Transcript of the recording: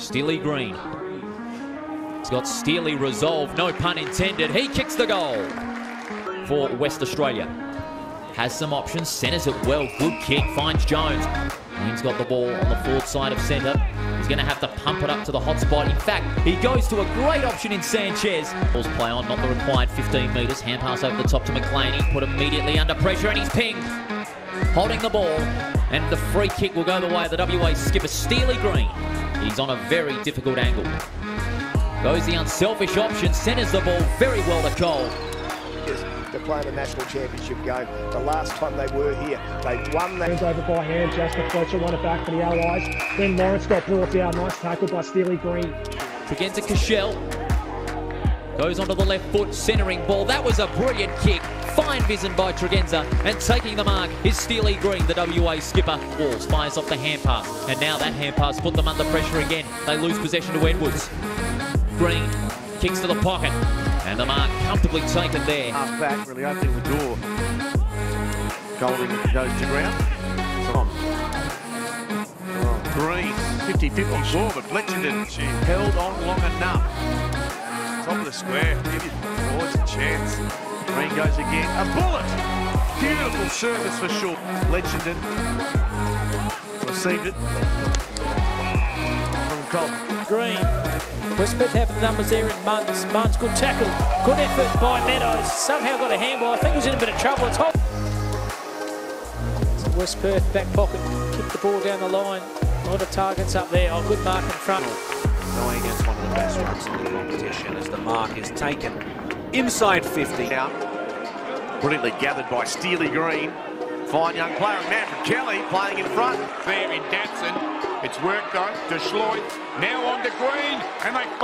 Steely Green. He's got Steely resolve, no pun intended. He kicks the goal for West Australia. Has some options, centres it well, good kick, finds Jones. Green's got the ball on the forward side of centre. He's going to have to pump it up to the hot spot. In fact, he goes to a great option in Sanchez. Ball's play on, not the required 15 metres. Hand pass over the top to McLean. He's put immediately under pressure and he's pinged. Holding the ball, and the free kick will go the way of the WA skipper Steely Green. He's on a very difficult angle. Goes the unselfish option, centres the ball very well to Cole. They're playing a national championship game. The last time they were here, they won that. Turns over by hand, Jasper Fletcher won it back for the Allies. Then Morris got brought down, nice tackle by Steely Green. Tregenza Cashel goes onto the left foot, centering ball. That was a brilliant kick. Fine vision by Tregenza, and taking the mark is Steely Green, the WA skipper. Walls fires off the hand pass, and now that hand pass put them under pressure again. They lose possession to Edwards. Green kicks to the pocket, and the mark comfortably taken there. Half back, really opening the door. Golden goes to ground. Green, 50-50 score, but Bletchenden, she held on long enough. Top of the square, give it forwards a chance. Green goes again, a bullet! Beautiful service for short. Bletchenden received it from Golden. Green. West Perth have the numbers there in Munns. Munns, good tackle, good effort by Meadows. Somehow got a handball. I think he was in a bit of trouble. It's hot. So West Perth back pocket, kick the ball down the line. A lot of targets up there. Oh, good mark in front. Knowing it's one of the best runs in the competition as the mark is taken inside 50. Now, brilliantly gathered by Steely Green. Fine young player, Matt Kelly playing in front. There in Datson. It's worked though, to Schloitz, now on to Green, and they